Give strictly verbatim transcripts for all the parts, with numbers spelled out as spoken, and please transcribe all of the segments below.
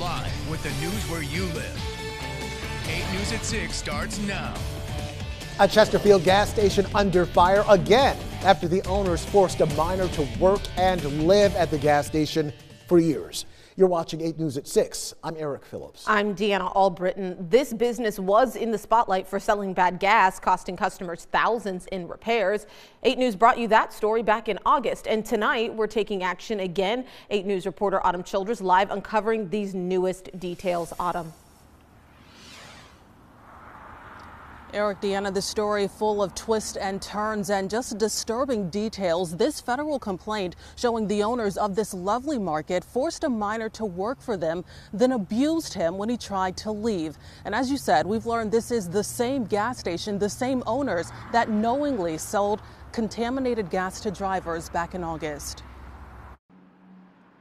live with the news where you live. eight News at six starts now. A Chesterfield gas station under fire again after the owners forced a minor to work and live at the gas station for years. You're watching eight News at six. I'm Eric Phillips. I'm Deanna Albritton. This business was in the spotlight for selling bad gas, costing customers thousands in repairs. eight News brought you that story back in August, and tonight we're taking action again. eight News reporter Autumn Childers live uncovering these newest details. Autumn. Eric, Deanna, the story full of twists and turns and just disturbing details. This federal complaint showing the owners of this lovely market forced a minor to work for them, then abused him when he tried to leave. And as you said, we've learned this is the same gas station, the same owners that knowingly sold contaminated gas to drivers back in August.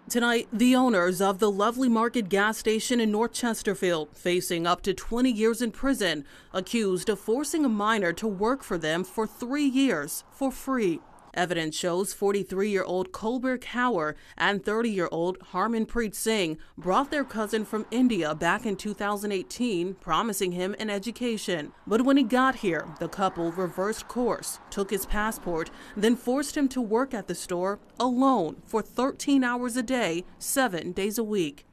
Tonight, the owners of the Lovely Market gas station in North Chesterfield facing up to twenty years in prison, accused of forcing a minor to work for them for three years for free. Evidence shows forty-three-year-old Kulbir Kaur and thirty-year-old Harmanpreet Singh brought their cousin from India back in two thousand eighteen, promising him an education. But when he got here, the couple reversed course, took his passport, then forced him to work at the store alone for thirteen hours a day, seven days a week.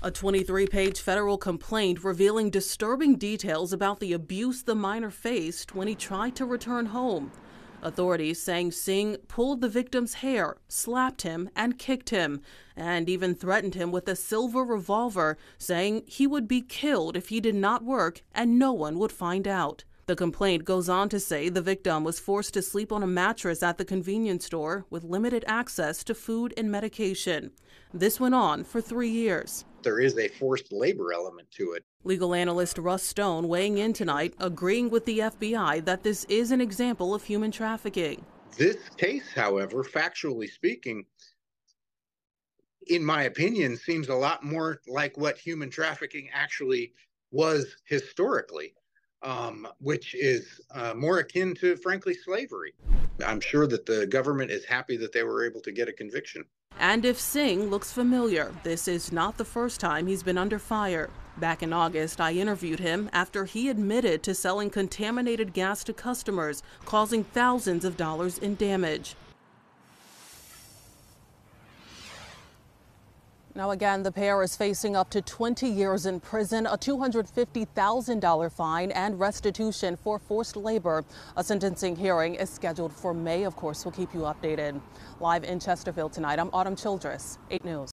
A twenty-three page federal complaint revealing disturbing details about the abuse the minor faced when he tried to return home. Authorities saying Singh pulled the victim's hair, slapped him, and kicked him, and even threatened him with a silver revolver, saying he would be killed if he did not work and no one would find out. The complaint goes on to say the victim was forced to sleep on a mattress at the convenience store with limited access to food and medication. This went on for three years. There is a forced labor element to it. Legal analyst Russ Stone weighing in tonight, agreeing with the F B I that this is an example of human trafficking. This case, however, factually speaking, in my opinion, seems a lot more like what human trafficking actually was historically. Um, which is uh, more akin to, frankly, slavery. I'm sure that the government is happy that they were able to get a conviction. And if Singh looks familiar, this is not the first time he's been under fire. Back in August, I interviewed him after he admitted to selling contaminated gas to customers, causing thousands of dollars in damage. Now again, the pair is facing up to twenty years in prison, a two hundred fifty thousand dollar fine, and restitution for forced labor. A sentencing hearing is scheduled for May. Of course, we'll keep you updated. Live in Chesterfield tonight, I'm Autumn Childress, eight News.